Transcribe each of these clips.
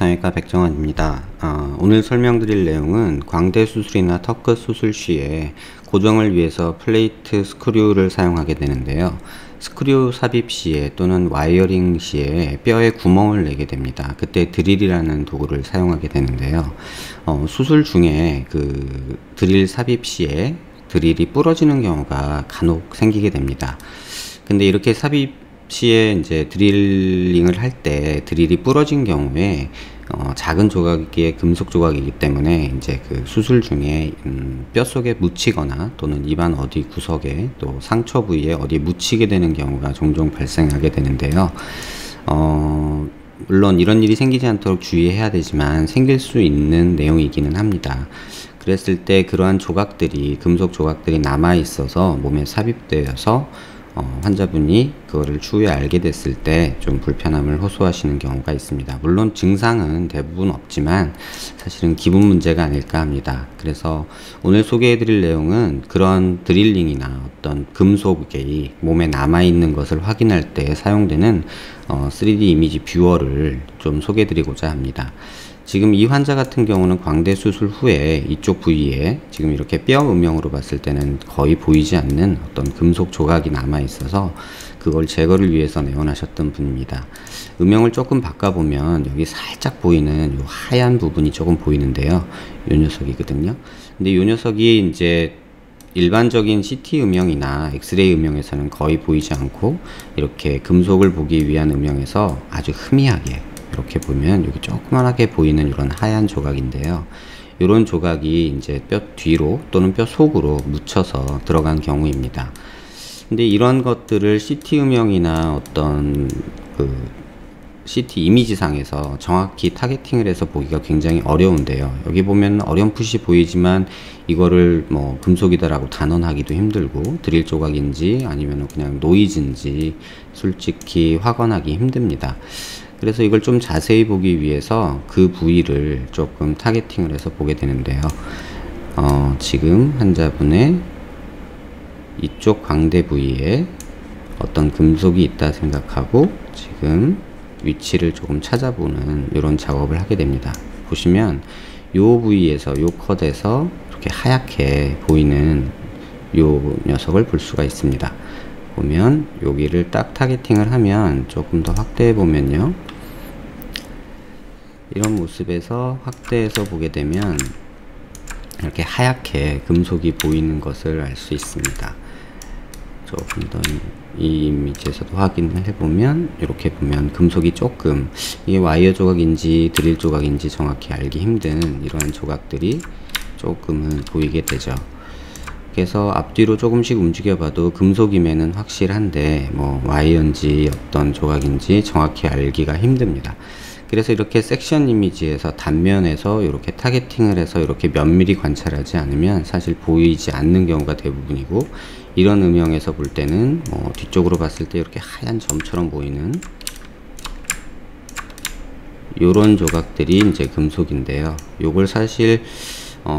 정형외과 백정환입니다. 오늘 설명드릴 내용은 광대 수술이나 턱끝 수술 시에 고정을 위해서 플레이트 스크류를 사용하게 되는데요. 스크류 삽입 시에 또는 와이어링 시에 뼈에 구멍을 내게 됩니다. 그때 드릴이라는 도구를 사용하게 되는데요. 수술 중에 그 드릴 삽입 시에 드릴이 부러지는 경우가 간혹 생기게 됩니다. 근데 이렇게 삽입 시에 이제 드릴링을 할 때 드릴이 부러진 경우에 작은 조각의 금속 조각이기 때문에 이제 그 수술 중에 뼈 속에 묻히거나 또는 입안 어디 구석에 또 상처 부위에 어디 묻히게 되는 경우가 종종 발생하게 되는데요. 물론 이런 일이 생기지 않도록 주의해야 되지만 생길 수 있는 내용이기는 합니다. 그랬을 때 그러한 조각들이 금속 조각들이 남아 있어서 몸에 삽입되어서 환자분이 그거를 추후에 알게 됐을 때 좀 불편함을 호소하시는 경우가 있습니다. 물론 증상은 대부분 없지만 사실은 기분 문제가 아닐까 합니다. 그래서 오늘 소개해드릴 내용은 그런 드릴링이나 어떤 금속이 몸에 남아있는 것을 확인할 때 사용되는 3D 이미지 뷰어를 좀 소개해드리고자 합니다. 지금 이 환자 같은 경우는 광대 수술 후에 이쪽 부위에 지금 이렇게 뼈 음영으로 봤을 때는 거의 보이지 않는 어떤 금속 조각이 남아 있어서 그걸 제거를 위해서 내원하셨던 분입니다. 음영을 조금 바꿔보면 여기 살짝 보이는 요 하얀 부분이 조금 보이는데요. 요 녀석이거든요. 근데 요 녀석이 이제 일반적인 CT 음영이나 엑스레이 음영에서는 거의 보이지 않고 이렇게 금속을 보기 위한 음영에서 아주 흐미하게 이렇게 보면 여기 조그만하게 보이는 이런 하얀 조각인데요. 이런 조각이 이제 뼈 뒤로 또는 뼈 속으로 묻혀서 들어간 경우입니다. 근데 이런 것들을 CT 음영이나 어떤 그 CT 이미지상에서 정확히 타겟팅을 해서 보기가 굉장히 어려운데요. 여기 보면 어렴풋이 보이지만 이거를 뭐 금속이다라고 단언하기도 힘들고 드릴 조각인지 아니면 그냥 노이즈인지 솔직히 확언하기 힘듭니다. 그래서 이걸 좀 자세히 보기 위해서 그 부위를 조금 타겟팅을 해서 보게 되는데요. 지금 환자분의 이쪽 광대 부위에 어떤 금속이 있다 생각하고 지금 위치를 조금 찾아보는 이런 작업을 하게 됩니다. 보시면 이 부위에서 이 컷에서 이렇게 하얗게 보이는 이 녀석을 볼 수가 있습니다. 보면 여기를 딱 타겟팅을 하면 조금 더 확대해 보면요. 이런 모습에서 확대해서 보게 되면 이렇게 하얗게 금속이 보이는 것을 알 수 있습니다. 조금 더 이 이미지에서도 확인을 해보면 이렇게 보면 금속이 조금 이게 와이어 조각인지 드릴 조각인지 정확히 알기 힘든 이러한 조각들이 조금은 보이게 되죠. 그래서 앞뒤로 조금씩 움직여봐도 금속임에는 확실한데 뭐 와이어인지 어떤 조각인지 정확히 알기가 힘듭니다. 그래서 이렇게 섹션 이미지에서 단면에서 이렇게 타겟팅을 해서 이렇게 면밀히 관찰하지 않으면 사실 보이지 않는 경우가 대부분이고 이런 음영에서 볼 때는 뭐 뒤쪽으로 봤을 때 이렇게 하얀 점처럼 보이는 요런 조각들이 이제 금속인데요. 요걸 사실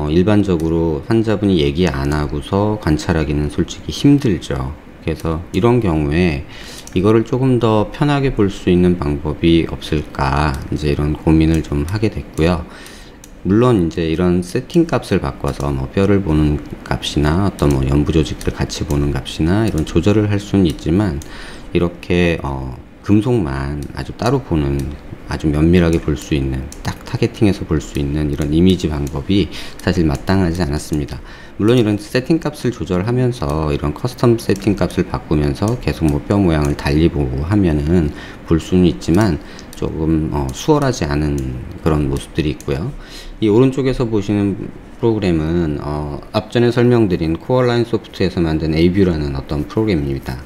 일반적으로 환자분이 얘기 안 하고서 관찰하기는 솔직히 힘들죠. 그래서 이런 경우에 이거를 조금 더 편하게 볼 수 있는 방법이 없을까 이제 이런 고민을 좀 하게 됐고요. 물론 이제 이런 세팅 값을 바꿔서 뭐 뼈를 보는 값이나 어떤 뭐 연부 조직들을 같이 보는 값이나 이런 조절을 할 수는 있지만 이렇게 금속만 아주 따로 보는 아주 면밀하게 볼 수 있는 딱 타겟팅해서 볼 수 있는 이런 이미지 방법이 사실 마땅하지 않았습니다. 물론 이런 세팅 값을 조절하면서 이런 커스텀 세팅 값을 바꾸면서 계속 뭐 뼈 모양을 달리 보고 하면은 볼 수는 있지만 조금 수월하지 않은 그런 모습들이 있고요. 이 오른쪽에서 보시는 프로그램은 앞전에 설명드린 코어라인 소프트에서 만든 AV라는 어떤 프로그램입니다.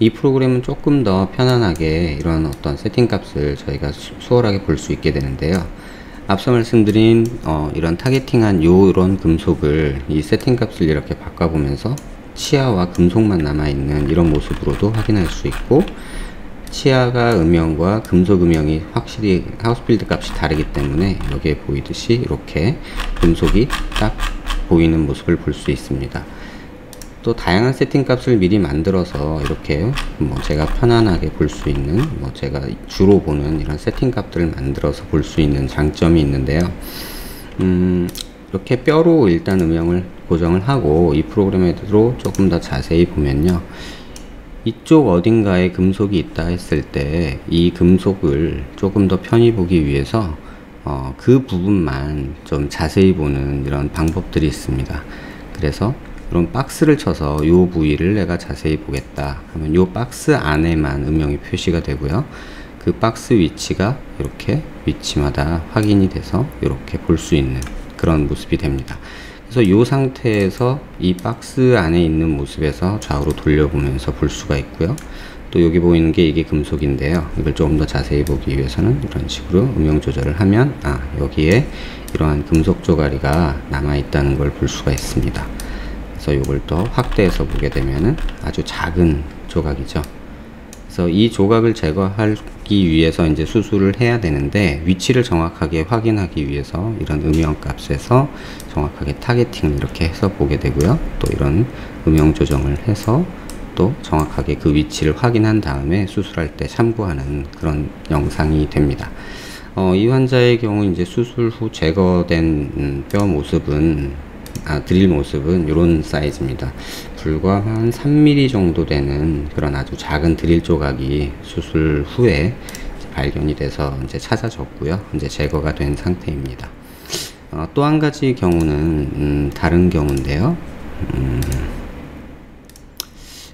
이 프로그램은 조금 더 편안하게 이런 어떤 세팅 값을 저희가 수월하게 볼 수 있게 되는데요. 앞서 말씀드린 이런 타겟팅한 요런 금속을 이 세팅 값을 이렇게 바꿔보면서 치아와 금속만 남아있는 이런 모습으로도 확인할 수 있고 치아가 음영과 금속 음영이 확실히 하우스필드 값이 다르기 때문에 여기에 보이듯이 이렇게 금속이 딱 보이는 모습을 볼 수 있습니다. 또 다양한 세팅 값을 미리 만들어서 이렇게 뭐 제가 편안하게 볼 수 있는, 뭐 제가 주로 보는 이런 세팅 값들을 만들어서 볼 수 있는 장점이 있는데요. 이렇게 뼈로 일단 음영을 고정을 하고, 이 프로그램에도 조금 더 자세히 보면요, 이쪽 어딘가에 금속이 있다 했을 때 이 금속을 조금 더 편히 보기 위해서 그 부분만 좀 자세히 보는 이런 방법들이 있습니다. 그래서 이런 박스를 쳐서 요 부위를 내가 자세히 보겠다 하면 요 박스 안에만 음영이 표시가 되고요, 그 박스 위치가 이렇게 위치마다 확인이 돼서 이렇게 볼 수 있는 그런 모습이 됩니다. 그래서 이 상태에서 이 박스 안에 있는 모습에서 좌우로 돌려보면서 볼 수가 있고요, 또 여기 보이는 게 이게 금속인데요, 이걸 조금 더 자세히 보기 위해서는 이런 식으로 음영 조절을 하면 여기에 이러한 금속 조가리가 남아 있다는 걸 볼 수가 있습니다. 그래서 이걸 또 확대해서 보게 되면은 아주 작은 조각이죠. 그래서 이 조각을 제거하기 위해서 이제 수술을 해야 되는데, 위치를 정확하게 확인하기 위해서 이런 음영 값에서 정확하게 타겟팅을 이렇게 해서 보게 되고요, 또 이런 음영 조정을 해서 또 정확하게 그 위치를 확인한 다음에 수술할 때 참고하는 그런 영상이 됩니다. 이 환자의 경우 이제 수술 후 제거된 뼈 모습은, 드릴 모습은 이런 사이즈입니다. 불과 한 3mm 정도 되는 그런 아주 작은 드릴 조각이 수술 후에 발견이 돼서 이제 찾아졌고요, 이제 제거가 된 상태입니다. 또 한 가지 경우는 다른 경우인데요.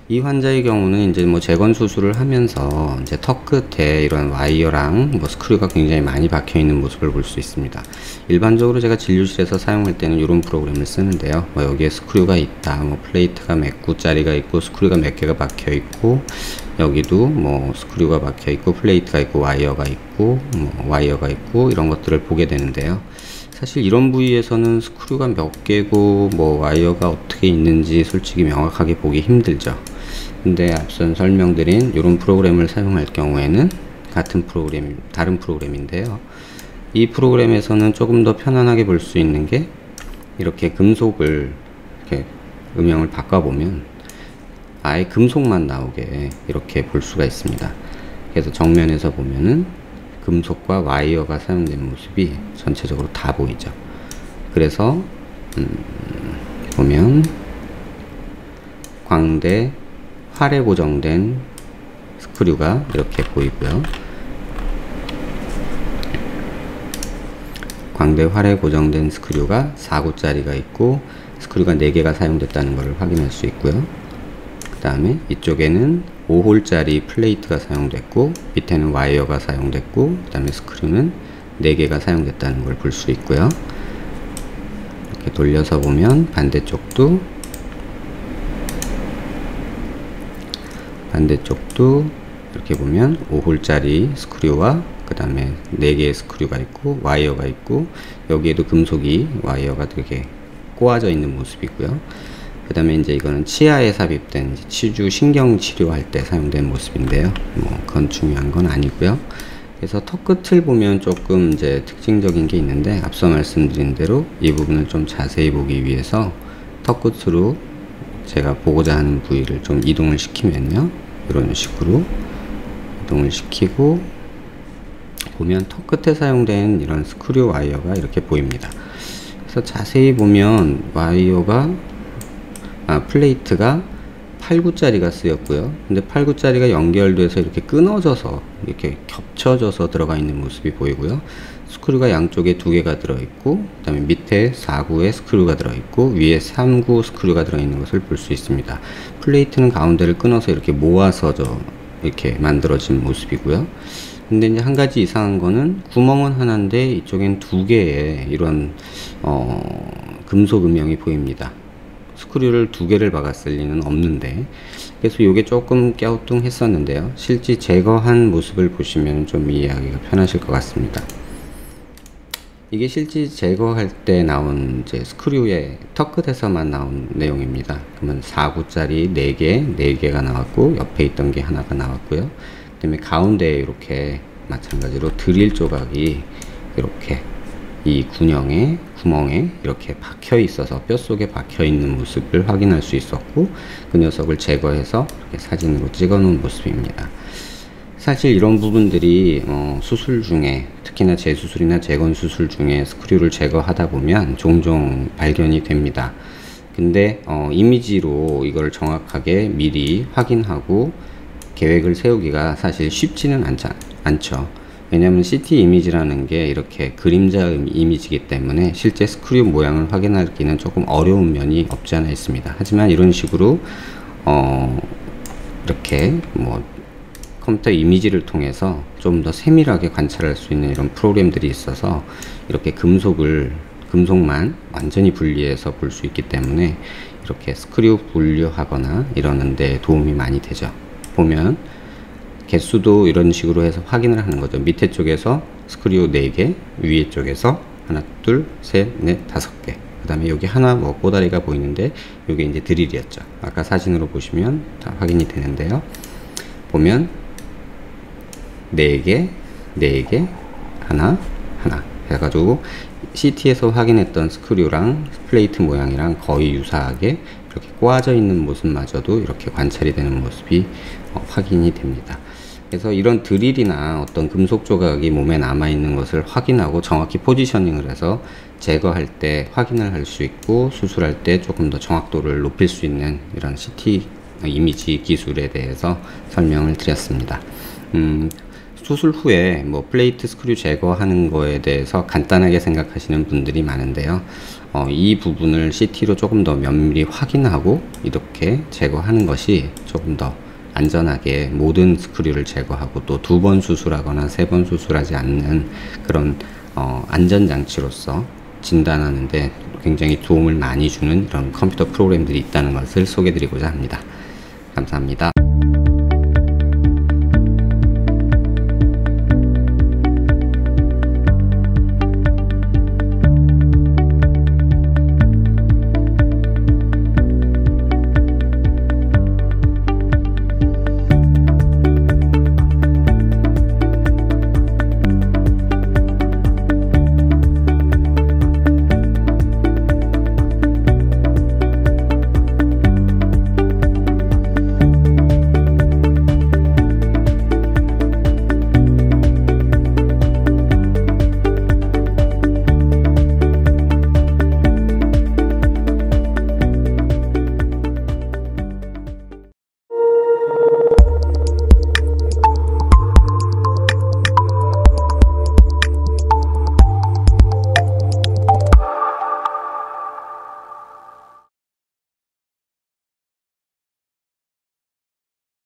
이 환자의 경우는 이제 뭐 재건 수술을 하면서 이제 턱 끝에 이런 와이어랑 뭐 스크류가 굉장히 많이 박혀 있는 모습을 볼 수 있습니다. 일반적으로 제가 진료실에서 사용할 때는 이런 프로그램을 쓰는데요, 뭐 여기에 스크류가 있다, 뭐 플레이트가 몇 구짜리가 있고 스크류가 몇 개가 박혀 있고, 여기도 뭐 스크류가 박혀 있고 플레이트가 있고 와이어가 있고 이런 것들을 보게 되는데요, 사실 이런 부위에서는 스크류가 몇 개고 뭐 와이어가 어떻게 있는지 솔직히 명확하게 보기 힘들죠. 근데 앞선 설명드린 이런 프로그램을 사용할 경우에는, 같은 프로그램, 다른 프로그램인데요, 이 프로그램에서는 조금 더 편안하게 볼 수 있는 게, 이렇게 금속을 이렇게 음영을 바꿔보면 아예 금속만 나오게 이렇게 볼 수가 있습니다. 그래서 정면에서 보면은 금속과 와이어가 사용된 모습이 전체적으로 다 보이죠. 그래서 보면 광대, 활에 고정된 스크류가 이렇게 보이고요, 광대, 활에 고정된 스크류가 4구짜리가 있고 스크류가 4개가 사용됐다는 것을 확인할 수 있고요, 그 다음에 이쪽에는 5홀짜리 플레이트가 사용됐고, 밑에는 와이어가 사용됐고, 그 다음에 스크류는 4개가 사용됐다는 걸 볼 수 있고요, 이렇게 돌려서 보면 반대쪽도 이렇게 보면 5홀짜리 스크류와 그 다음에 4개의 스크류가 있고 와이어가 있고, 여기에도 금속이 와이어가 되게 꼬아져 있는 모습이고요, 그 다음에 이제 이거는 치아에 삽입된 치주 신경 치료할 때 사용된 모습인데요, 뭐 그건 중요한 건 아니고요. 그래서 턱 끝을 보면 조금 이제 특징적인 게 있는데, 앞서 말씀드린 대로 이 부분을 좀 자세히 보기 위해서 턱 끝으로 제가 보고자 하는 부위를 좀 이동을 시키면요, 이런 식으로 이동을 시키고 보면 턱 끝에 사용된 이런 스크류 와이어가 이렇게 보입니다. 그래서 자세히 보면 플레이트가 8구짜리가 쓰였고요, 근데 8구짜리가 연결돼서 이렇게 끊어져서 이렇게 겹쳐져서 들어가 있는 모습이 보이고요, 스크류가 양쪽에 2개가 들어있고, 그 다음에 밑에 4구의 스크류가 들어있고, 위에 3구 스크류가 들어있는 것을 볼 수 있습니다. 플레이트는 가운데를 끊어서 이렇게 모아서 이렇게 만들어진 모습이고요, 근데 이제 한 가지 이상한 거는 구멍은 하나인데 이쪽엔 2개의 이런 금속 음영이 보입니다. 스크류를 2개를 박았을 리는 없는데, 그래서 요게 조금 갸우뚱했었는데요, 실제 제거한 모습을 보시면 좀 이해하기가 편하실 것 같습니다. 이게 실제 제거할 때 나온 이제 스크류의 턱 끝에서만 나온 내용입니다. 그러면 4구짜리 4개가 나왔고, 옆에 있던 게 하나가 나왔고요, 그 다음에 가운데에 이렇게 마찬가지로 드릴 조각이 이렇게 이 군형의 구멍에 이렇게 박혀 있어서 뼛속에 박혀 있는 모습을 확인할 수 있었고, 그 녀석을 제거해서 이렇게 사진으로 찍어 놓은 모습입니다. 사실 이런 부분들이 수술 중에, 특히나 재수술이나 재건수술 중에 스크류를 제거하다 보면 종종 발견이 됩니다. 근데 이미지로 이걸 정확하게 미리 확인하고 계획을 세우기가 사실 쉽지는 않죠. 왜냐하면 CT 이미지라는 게 이렇게 그림자 이미지이기 때문에 실제 스크류 모양을 확인하기는 조금 어려운 면이 없지 않아 있습니다. 하지만 이런 식으로 이렇게 컴퓨터 이미지를 통해서 좀 더 세밀하게 관찰할 수 있는 이런 프로그램들이 있어서 이렇게 금속만 완전히 분리해서 볼 수 있기 때문에 이렇게 스크류 분류하거나 이러는 데 도움이 많이 되죠. 보면 개수도 이런 식으로 해서 확인을 하는 거죠. 밑에 쪽에서 스크류 4개, 위에 쪽에서 하나, 둘, 셋, 넷, 5개. 그 다음에 여기 하나 꼬다리가 보이는데 이게 이제 드릴이었죠. 아까 사진으로 보시면 다 확인이 되는데요. 보면 4개, 4개, 하나, 하나 해가지고 CT에서 확인했던 스크류랑 플레이트 모양이랑 거의 유사하게 이렇게 꼬아져 있는 모습마저도 이렇게 관찰이 되는 모습이 확인이 됩니다. 그래서 이런 드릴이나 어떤 금속 조각이 몸에 남아있는 것을 확인하고 정확히 포지셔닝을 해서 제거할 때 확인을 할 수 있고, 수술할 때 조금 더 정확도를 높일 수 있는 이런 CT 이미지 기술에 대해서 설명을 드렸습니다. 수술 후에 플레이트 스크류 제거하는 거에 대해서 간단하게 생각하시는 분들이 많은데요. 이 부분을 CT로 조금 더 면밀히 확인하고 이렇게 제거하는 것이 조금 더 안전하게 모든 스크류를 제거하고 또 2번 수술하거나 3번 수술하지 않는 그런 안전장치로서 진단하는 데 굉장히 도움을 많이 주는 이런 컴퓨터 프로그램들이 있다는 것을 소개드리고자 합니다. 감사합니다.